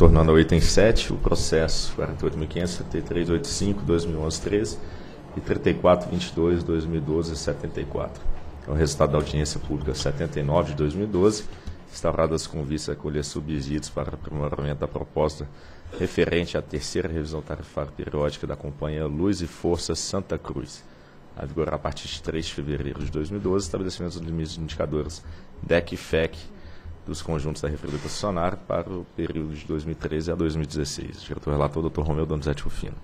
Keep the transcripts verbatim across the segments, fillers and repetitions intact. Retornando ao item sete, o processo quarenta e oito mil quinhentos, setenta e três, oitenta e cinco, dois mil e onze, treze e trinta e quatro, vinte e dois, dois mil e doze, setenta e quatro. É o resultado da audiência pública setenta e nove de dois mil e doze, instauradas com vista a colher subsídios para o aprimoramento da proposta referente à terceira revisão tarifária periódica da companhia Luz e Força Santa Cruz, a vigorar a partir de três de fevereiro de dois mil e doze, estabelecimento dos limites de indicadores D E C F E C dos conjuntos da referida concessionária para o período de dois mil e treze a dois mil e dezesseis. Diretor-relator, doutor Romeu Donizete Rufino.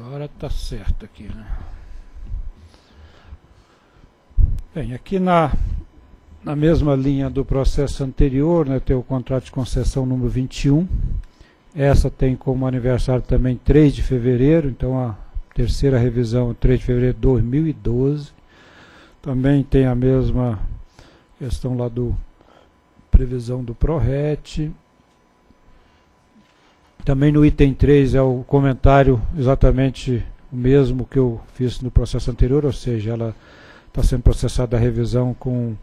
Agora está certo aqui, né? Bem, aqui na, na mesma linha do processo anterior, né, tem o contrato de concessão número vinte e um. Essa tem como aniversário também três de fevereiro, então a terceira revisão, três de fevereiro de dois mil e doze. Também tem a mesma questão lá do previsão do PRORET. Também no item três é o comentário exatamente o mesmo que eu fiz no processo anterior, ou seja, ela está sendo processada a revisão com,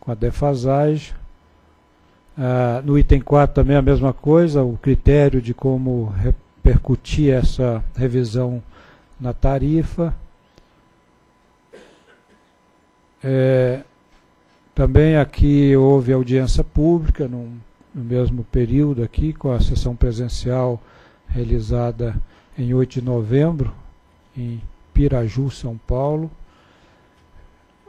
com a defasagem. Ah, no item quatro também a mesma coisa, o critério de como repercutir essa revisão na tarifa. É, também aqui houve audiência pública, num, no mesmo período aqui, com a sessão presencial realizada em oito de novembro, em Piraju, São Paulo.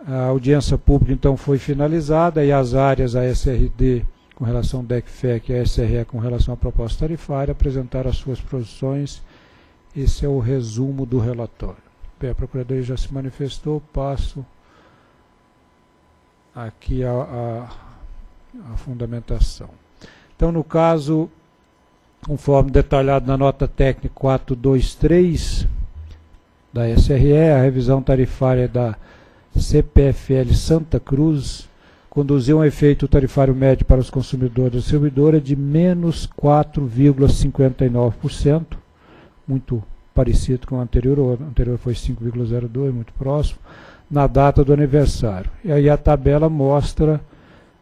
A audiência pública, então, foi finalizada e as áreas, a S R D com relação ao D E C F E C e a S R E com relação à proposta tarifária, apresentaram as suas posições. Esse é o resumo do relatório. Bem, a Procuradoria já se manifestou, passo aqui a, a, a fundamentação. Então, no caso, conforme detalhado na nota técnica quatrocentos e vinte e três da S R E, a revisão tarifária da C P F L Santa Cruz conduziu um efeito tarifário médio para os consumidores da distribuidora de menos quatro vírgula cinquenta e nove por cento, muito parecido com o anterior, o anterior foi cinco vírgula zero dois por cento, muito próximo, na data do aniversário. E aí a tabela mostra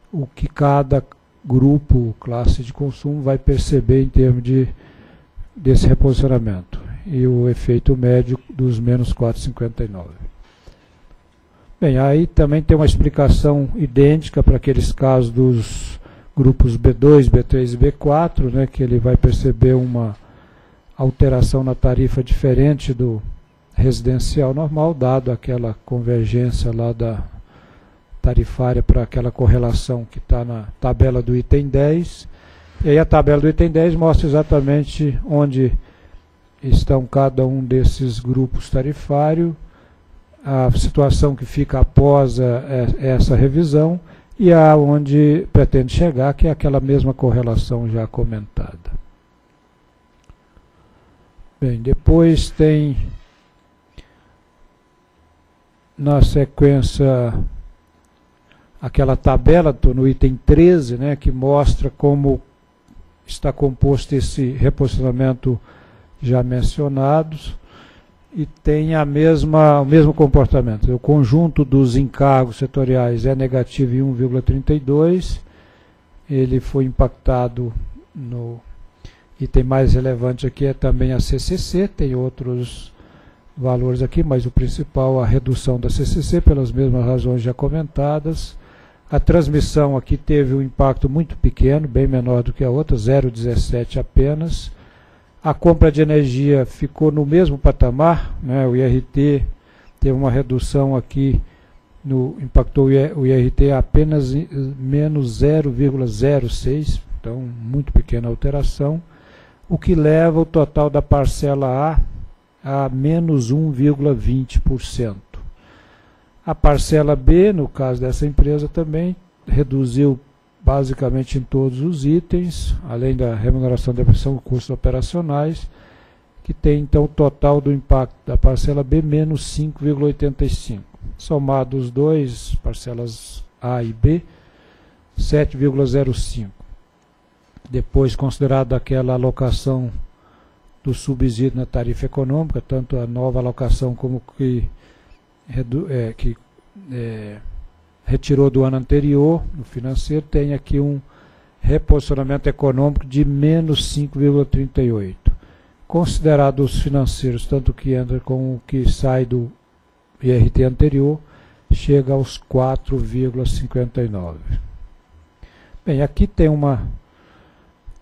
o que cada grupo, classe de consumo, vai perceber em termos de, desse reposicionamento. E o efeito médio dos menos quatro vírgula cinquenta e nove por cento. Bem, aí também tem uma explicação idêntica para aqueles casos dos grupos B dois, B três e B quatro, né, que ele vai perceber uma alteração na tarifa diferente do residencial normal, dado aquela convergência lá da tarifária para aquela correlação que está na tabela do item dez. E aí a tabela do item dez mostra exatamente onde estão cada um desses grupos tarifários, a situação que fica após a, essa revisão e aonde pretende chegar, que é aquela mesma correlação já comentada. Bem, depois tem, na sequência, aquela tabela no item treze, né, que mostra como está composto esse reposicionamento já mencionado, e tem a mesma, o mesmo comportamento. O conjunto dos encargos setoriais é negativo em um vírgula trinta e dois, ele foi impactado no item mais relevante aqui é também a C C C, tem outros valores aqui, mas o principal a redução da C C C, pelas mesmas razões já comentadas. A transmissão aqui teve um impacto muito pequeno, bem menor do que a outra, zero vírgula dezessete apenas. A compra de energia ficou no mesmo patamar, né? O I R T teve uma redução aqui, no, impactou o I R T apenas menos zero vírgula zero seis, então muito pequena alteração, o que leva o total da parcela A a menos um vírgula vinte por cento. A parcela B, no caso dessa empresa também, reduziu basicamente em todos os itens, além da remuneração da depreciação, custos operacionais, que tem então o total do impacto da parcela B menos cinco vírgula oitenta e cinco. Somados os dois, parcelas A e B, sete vírgula zero cinco. Depois, considerada aquela alocação do subsídio na tarifa econômica, tanto a nova alocação como que, é, que é, retirou do ano anterior, no financeiro, tem aqui um reposicionamento econômico de menos cinco vírgula trinta e oito. Considerados os financeiros, tanto que entra como o que sai do I R T anterior, chega aos quatro vírgula cinquenta e nove. Bem, aqui tem uma,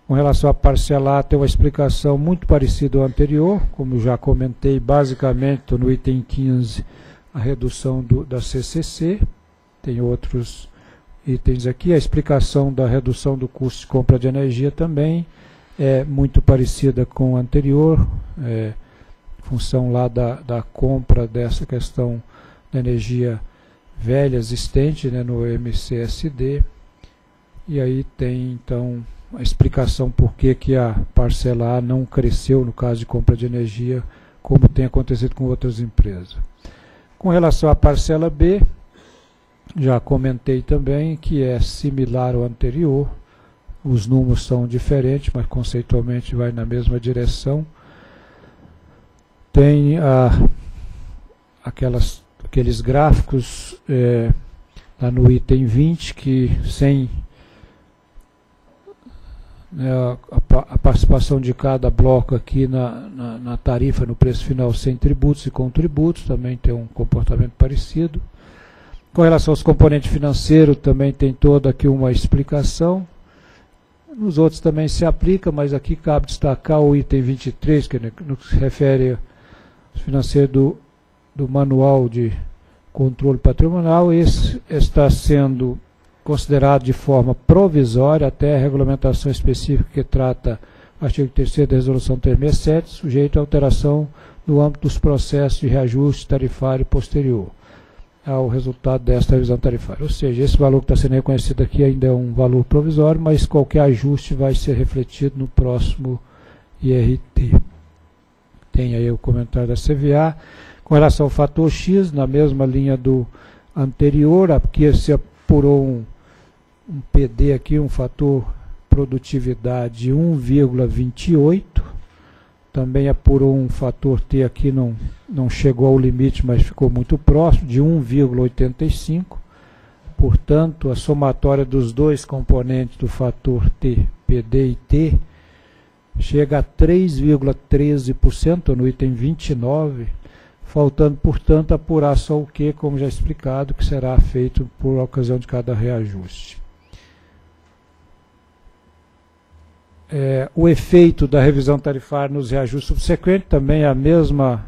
com relação a parcelar, tem uma explicação muito parecida ao anterior, como já comentei, basicamente no item quinze, a redução do, da C C C, tem outros itens aqui, a explicação da redução do custo de compra de energia também é muito parecida com o anterior, é, função lá da, da compra dessa questão da energia velha existente, né, no M C S D, e aí tem então a explicação por que que a parcela A não cresceu no caso de compra de energia, como tem acontecido com outras empresas. Com relação à parcela B, já comentei também que é similar ao anterior, os números são diferentes, mas conceitualmente vai na mesma direção. Tem a, aquelas, aqueles gráficos é, lá no item vinte, que sem né, a, a participação de cada bloco aqui na, na, na tarifa, no preço final, sem tributos e contributos, também tem um comportamento parecido. Com relação aos componentes financeiros, também tem toda aqui uma explicação. Nos outros também se aplica, mas aqui cabe destacar o item vinte e três, que no que se refere ao financeiro do, do Manual de Controle Patrimonial. Esse está sendo considerado de forma provisória até a regulamentação específica que trata o artigo terceiro da Resolução trezentos e sessenta e sete, sujeito à alteração no âmbito dos processos de reajuste tarifário posterior ao resultado desta revisão tarifária. Ou seja, esse valor que está sendo reconhecido aqui ainda é um valor provisório, mas qualquer ajuste vai ser refletido no próximo I R T. Tem aí o comentário da C V A. Com relação ao fator X, na mesma linha do anterior, aqui se apurou um, um P D aqui, um fator produtividade um vírgula vinte e oito, também apurou um fator T aqui, não, não chegou ao limite, mas ficou muito próximo, de um vírgula oitenta e cinco. Portanto, a somatória dos dois componentes do fator T, P D e T, chega a três vírgula treze por cento no item vinte e nove, faltando, portanto, apurar só o Q, como já explicado, que será feito por ocasião de cada reajuste. É, o efeito da revisão tarifária nos reajustes subsequentes, também a mesma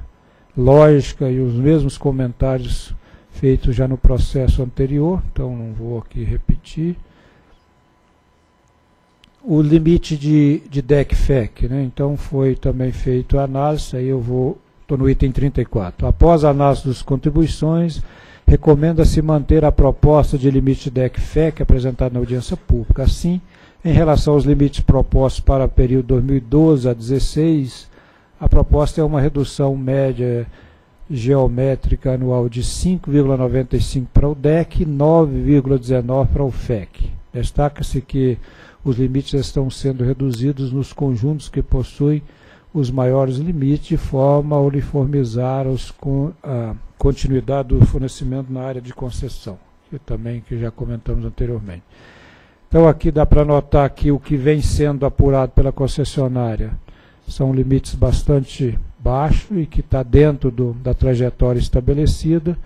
lógica e os mesmos comentários feitos já no processo anterior, então não vou aqui repetir. O limite de, de D E C F E C, né? Então foi também feito a análise, aí eu vou, estou no item trinta e quatro. Após a análise das contribuições, recomenda-se manter a proposta de limite de D E C F E C apresentada na audiência pública. Assim, em relação aos limites propostos para o período dois mil e doze a dois mil e dezesseis, a proposta é uma redução média geométrica anual de cinco vírgula noventa e cinco para o D E C e nove vírgula dezenove para o F E C. Destaca-se que os limites estão sendo reduzidos nos conjuntos que possuem os maiores limites, de forma a uniformizar os, a continuidade do fornecimento na área de concessão, que também que já comentamos anteriormente. Então aqui dá para notar que o que vem sendo apurado pela concessionária são limites bastante baixos e que está dentro do, da trajetória estabelecida.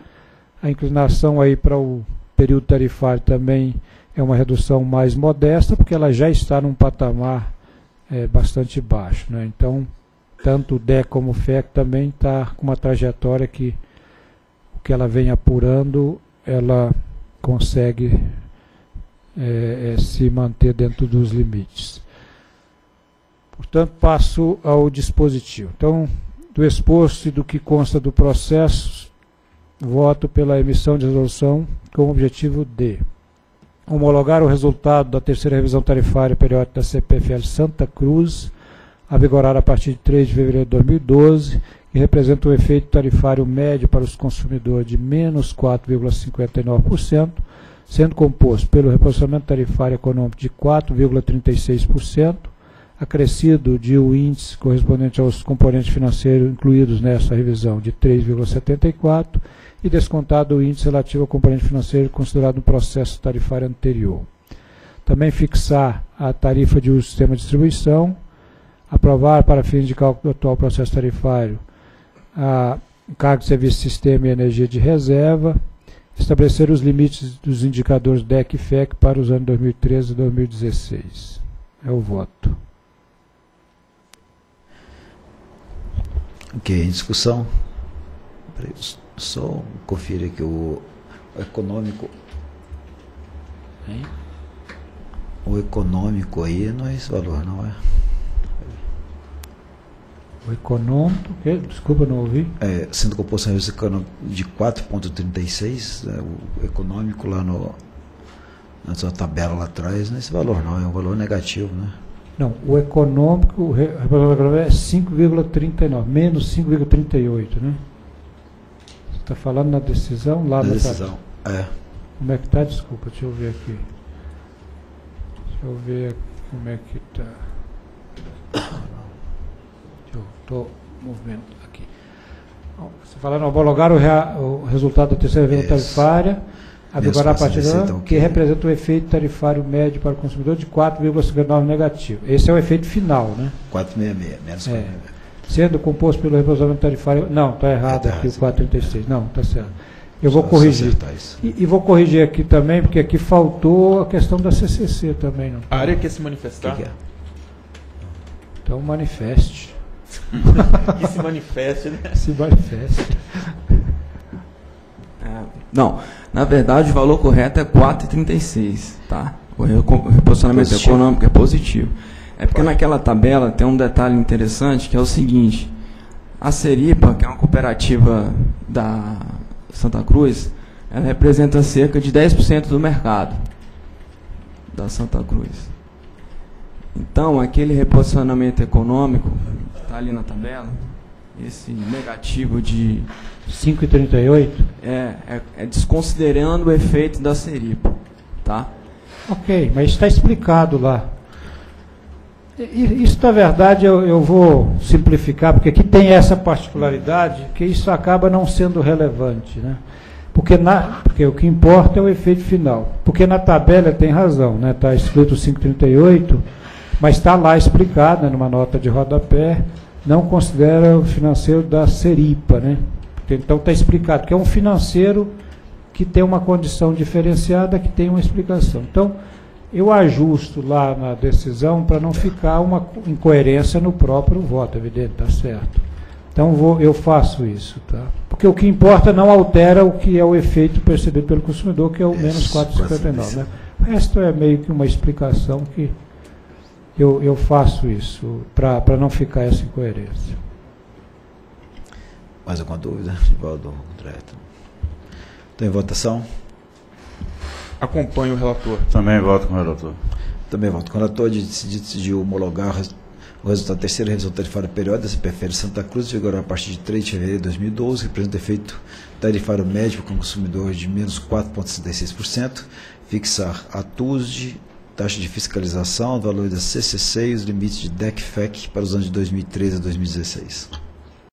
A inclinação aí para o período tarifário também é uma redução mais modesta, porque ela já está num patamar é, bastante baixo, né? Então, tanto o D E C como o F E C também está com uma trajetória que o que ela vem apurando, ela consegue... É, é se manter dentro dos limites. Portanto, passo ao dispositivo. Então, do exposto e do que consta do processo, voto pela emissão de resolução com o objetivo de homologar o resultado da terceira revisão tarifária periódica da C P F L Santa Cruz, a vigorar a partir de três de fevereiro de dois mil e doze, que representa um efeito tarifário médio para os consumidores de menos quatro vírgula cinquenta e nove por cento, sendo composto pelo reposicionamento tarifário econômico de quatro vírgula trinta e seis por cento, acrescido de o índice correspondente aos componentes financeiros incluídos nessa revisão de três vírgula setenta e quatro por cento, e descontado o índice relativo ao componente financeiro considerado no processo tarifário anterior. Também fixar a tarifa de uso do sistema de distribuição, aprovar para fins de cálculo do atual processo tarifário a cargo de serviço, sistema e energia de reserva, estabelecer os limites dos indicadores D E C F E C para os anos dois mil e treze e dois mil e dezesseis. É o voto. Ok, em discussão? Só confira aqui o econômico. Hein? O econômico aí não é esse valor, não é? O econômico, desculpa, não ouvi. É, sendo composto de quatro vírgula trinta e seis, o econômico lá no, na sua tabela lá atrás, não é esse valor não, é um valor negativo, né? Não, o econômico, o econômico é cinco vírgula trinta e nove, menos cinco vírgula trinta e oito, né? Você está falando na decisão lá na decisão, é. Como é que está? Desculpa, deixa eu ver aqui. Deixa eu ver como é que está. Estou movendo aqui. Você falando homologar o, rea, o resultado da terceira venda tarifária, adequará a partir da então, que, que representa o efeito tarifário médio para o consumidor de quatro vírgula cinquenta e nove negativo. Esse é o efeito final, né? quatro vírgula sessenta e seis, menos é. quatro vírgula sessenta e seis. Sendo composto pelo represamento tarifário... Não, está errado é, tá, aqui o quatro vírgula trinta e seis. É. Não, está certo. Eu vou só corrigir. E, e vou corrigir aqui também, porque aqui faltou a questão da C C C também. Não. A área quer se manifestar? Que que é? Então manifeste. E se manifeste, né? Se manifeste. É, não, na verdade o valor correto é quatro vírgula trinta e seis, tá? O reposicionamento positivo. Econômico é positivo. É porque Pode. naquela tabela tem um detalhe interessante que é o seguinte: a CERIPA, que é uma cooperativa da Santa Cruz, ela representa cerca de dez por cento do mercado da Santa Cruz. Então, aquele reposicionamento econômico que está ali na tabela, esse negativo de cinco vírgula trinta e oito é, é, é desconsiderando o efeito da CERIPA, tá? Ok, mas está explicado lá. Isso, na verdade, eu, eu vou simplificar, porque aqui tem essa particularidade que isso acaba não sendo relevante, né? Porque, na, porque o que importa é o efeito final. Porque na tabela tem razão, né? Está escrito cinco vírgula trinta e oito, mas está lá explicado, né, numa nota de rodapé, não considera o financeiro da CERIPA, né? Então está explicado que é um financeiro que tem uma condição diferenciada, que tem uma explicação. Então, eu ajusto lá na decisão para não ficar uma incoerência no próprio voto, evidente, está certo. Então, vou, eu faço isso, tá? Porque o que importa não altera o que é o efeito percebido pelo consumidor, que é o menos quatro vírgula cinquenta e nove, né? O resto é meio que uma explicação que... Eu, eu faço isso, para não ficar essa incoerência. Mais alguma dúvida? Valdo, contrato. Tem votação? Acompanho o relator. Também voto com o relator. Também voto com o relator de decidir homologar o resultado da terceira revisão tarifária periódica da C P F L Santa Cruz, vigorou a partir de três de fevereiro de dois mil e doze, que representa efeito tarifário médio para o consumidor de menos quatro vírgula sessenta e seis por cento, fixar a T U S D, taxa de fiscalização, valor da C C C e os limites de D E C F E C para os anos de dois mil e treze a dois mil e dezesseis.